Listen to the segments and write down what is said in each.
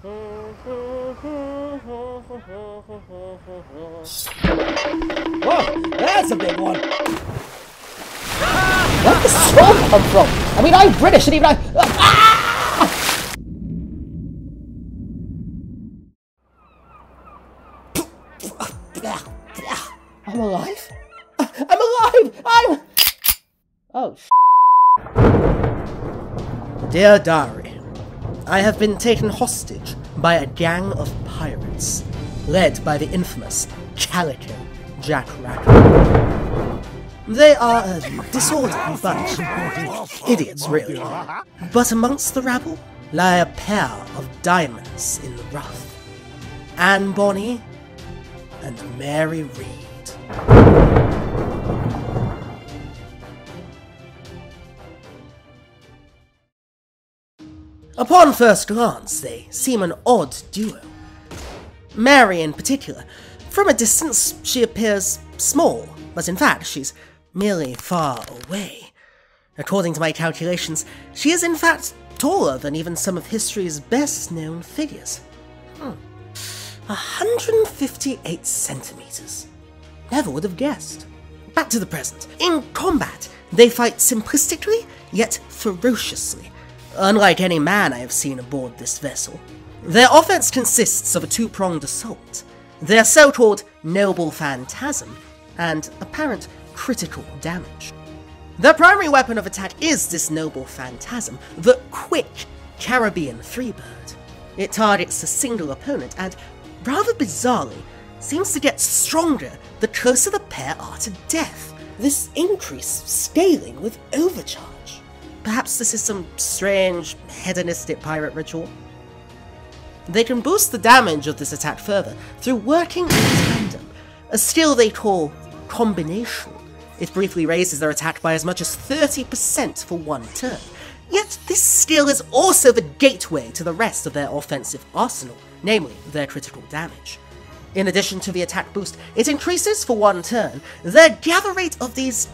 Whoa, that's a big one! Where did the storm come from? I mean, I'm British and even I... Ah! I'm alive? I'm alive! I'm... Oh, sh**. Dear Diary, I have been taken hostage by a gang of pirates, led by the infamous Calico Jack Rackham. They are a disordered bunch of idiots, really. But amongst the rabble lie a pair of diamonds in the rough: Anne Bonny and Mary Read. Upon first glance, they seem an odd duo. Mary in particular. From a distance, she appears small, but in fact, she's merely far away. According to my calculations, she is in fact taller than even some of history's best-known figures. 158 centimeters. Never would have guessed. Back to the present. In combat, they fight simplistically, yet ferociously. Unlike any man I have seen aboard this vessel. Their offense consists of a two-pronged assault, their so-called Noble Phantasm, and apparent critical damage. Their primary weapon of attack is this Noble Phantasm, the Quick Caribbean Freebird. It targets a single opponent and, rather bizarrely, seems to get stronger the closer the pair are to death, this increase scaling with overcharge. Perhaps this is some strange, hedonistic pirate ritual? They can boost the damage of this attack further through working in tandem, a skill they call Combination. It briefly raises their attack by as much as 30% for one turn. Yet this skill is also the gateway to the rest of their offensive arsenal, namely their critical damage. In addition to the attack boost, it increases for one turn their gather rate of these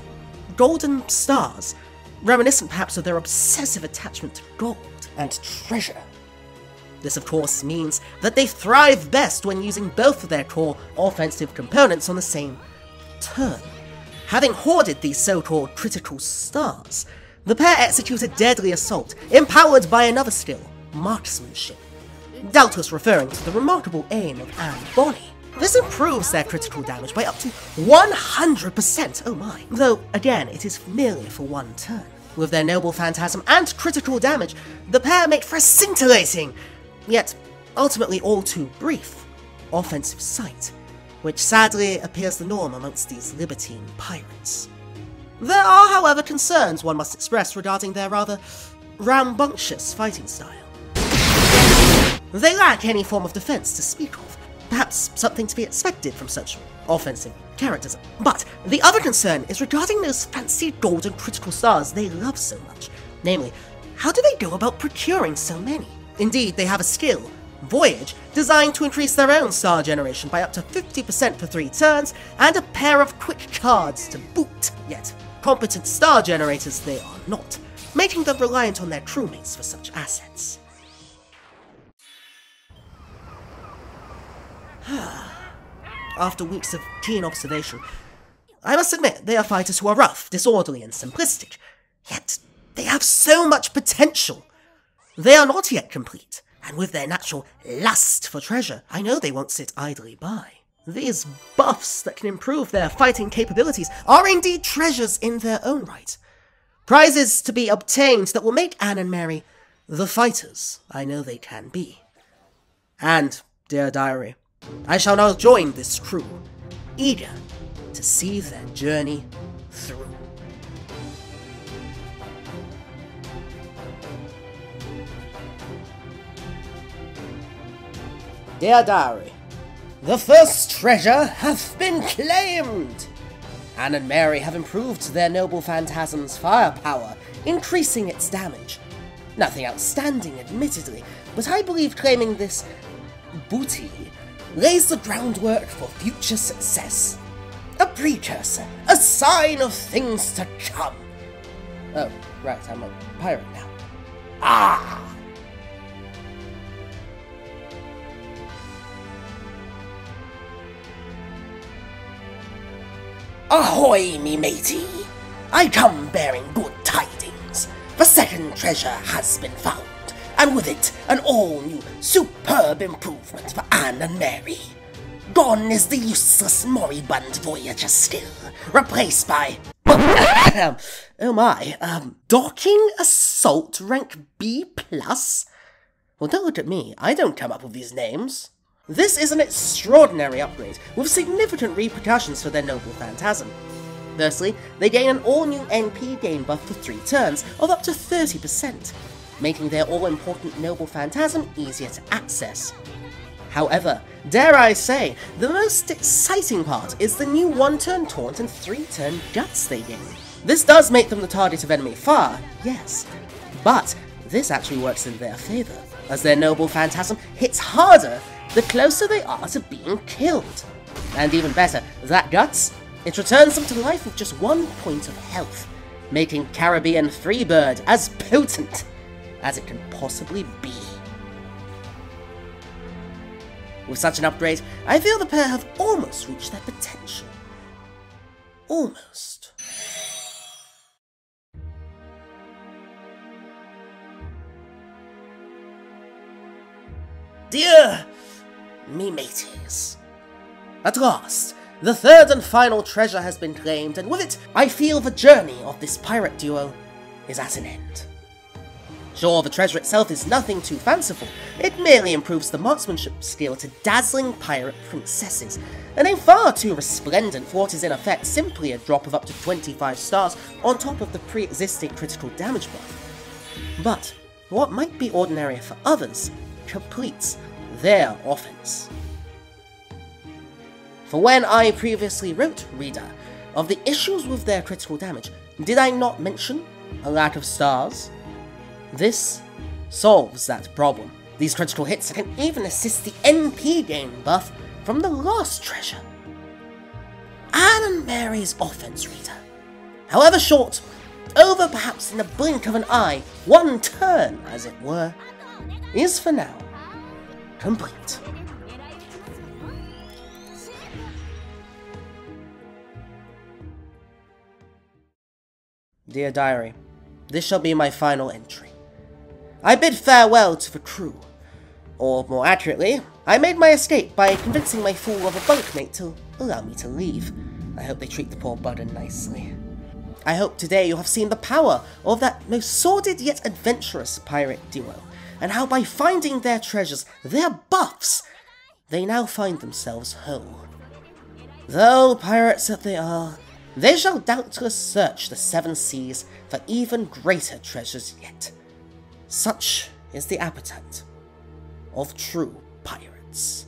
golden stars, reminiscent perhaps of their obsessive attachment to gold and treasure. This of course means that they thrive best when using both of their core offensive components on the same turn. Having hoarded these so-called critical stars, the pair execute a deadly assault, empowered by another skill, marksmanship, doubtless referring to the remarkable aim of Anne Bonny. This improves their critical damage by up to 100%, oh my, though again it is merely for one turn. With their Noble Phantasm and critical damage, the pair make for a scintillating, yet ultimately all too brief, offensive sight, which sadly appears the norm amongst these libertine pirates. There are, however, concerns one must express regarding their rather rambunctious fighting style. They lack any form of defense to speak of, perhaps something to be expected from such offensive characters. But the other concern is regarding those fancy golden critical stars they love so much. Namely, how do they go about procuring so many? Indeed, they have a skill, Voyage, designed to increase their own star generation by up to 50% for 3 turns, and a pair of quick cards to boot. Yet, competent star generators they are not, making them reliant on their crewmates for such assets. After weeks of keen observation, I must admit they are fighters who are rough, disorderly, and simplistic. Yet, they have so much potential. They are not yet complete, and with their natural lust for treasure, I know they won't sit idly by. These buffs that can improve their fighting capabilities are indeed treasures in their own right. Prizes to be obtained that will make Anne and Mary the fighters I know they can be. And, dear Diary, I shall now join this crew, eager to see their journey through. Dear Diary, the first treasure hath been claimed! Anne and Mary have improved their Noble Phantasm's firepower, increasing its damage. Nothing outstanding, admittedly, but I believe claiming this booty lays the groundwork for future success. A precursor, a sign of things to come. Oh, right, I'm a pirate now. Ah! Ahoy, me matey! I come bearing good tidings. The second treasure has been found, and with it an all-new superb improvement for Anne and Mary. Gone is the useless Moribund Voyager still, replaced by... oh my, docking assault rank B+? Well, don't look at me, I don't come up with these names. This is an extraordinary upgrade, with significant repercussions for their Noble Phantasm. Firstly, they gain an all-new NP gain buff for 3 turns, of up to 30%, making their all-important Noble Phantasm easier to access. However, dare I say, the most exciting part is the new 1-turn Taunt and 3-turn Guts they gain. This does make them the target of enemy fire, yes, but this actually works in their favour, as their Noble Phantasm hits harder the closer they are to being killed. And even better, that Guts, it returns them to life with just 1 point of health, making Caribbean Freebird as potent as it can possibly be. With such an upgrade, I feel the pair have almost reached their potential. Almost. Dear me mateys, at last, the third and final treasure has been claimed, and with it, I feel the journey of this pirate duo is at an end. Sure, the treasure itself is nothing too fanciful, it merely improves the marksmanship skill to dazzling pirate princesses, a name far too resplendent for what is in effect simply a drop of up to 25 stars on top of the pre-existing critical damage buff. But what might be ordinary for others completes their offense. For when I previously wrote, reader, of the issues with their critical damage, did I not mention a lack of stars? This solves that problem. These critical hits can even assist the NP gain buff from the last treasure. Anne and Mary's offense, reader, however short, over perhaps in the blink of an eye, 1 turn as it were, is for now complete. Dear diary, this shall be my final entry. I bid farewell to the crew, or more accurately, I made my escape by convincing my fool of a bunkmate to allow me to leave. I hope they treat the poor bugger nicely. I hope today you have seen the power of that most sordid yet adventurous pirate duo, and how by finding their treasures, their buffs, they now find themselves whole. Though pirates that they are, they shall doubtless search the 7 seas for even greater treasures yet. Such is the appetite of true pirates.